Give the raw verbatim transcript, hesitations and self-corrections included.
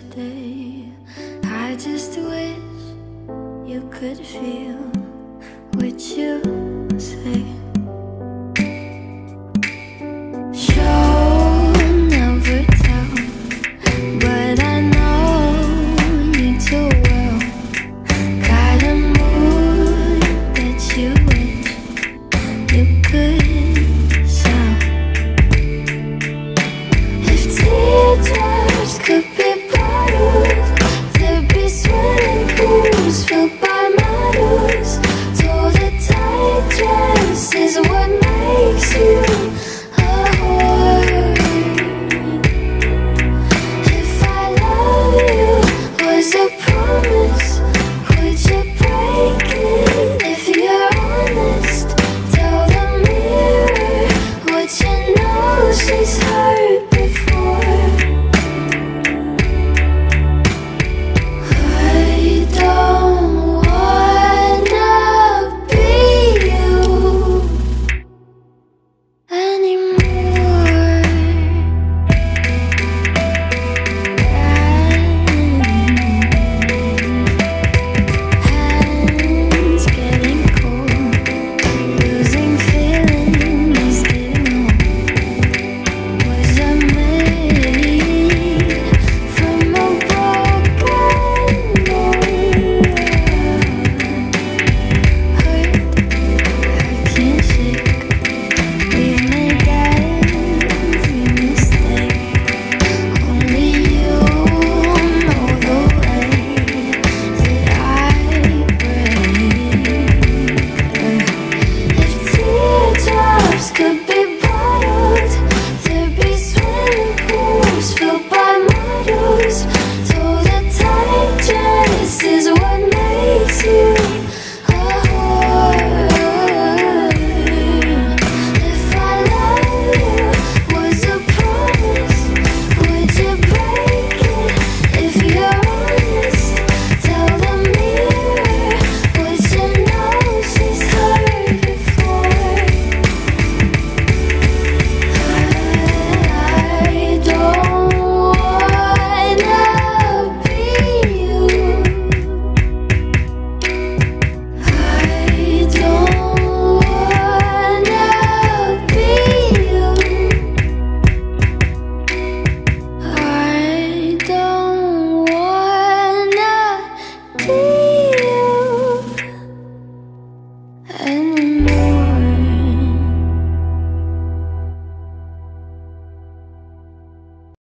yesterday. I just wish you could feel what you say. If I love you was a promise,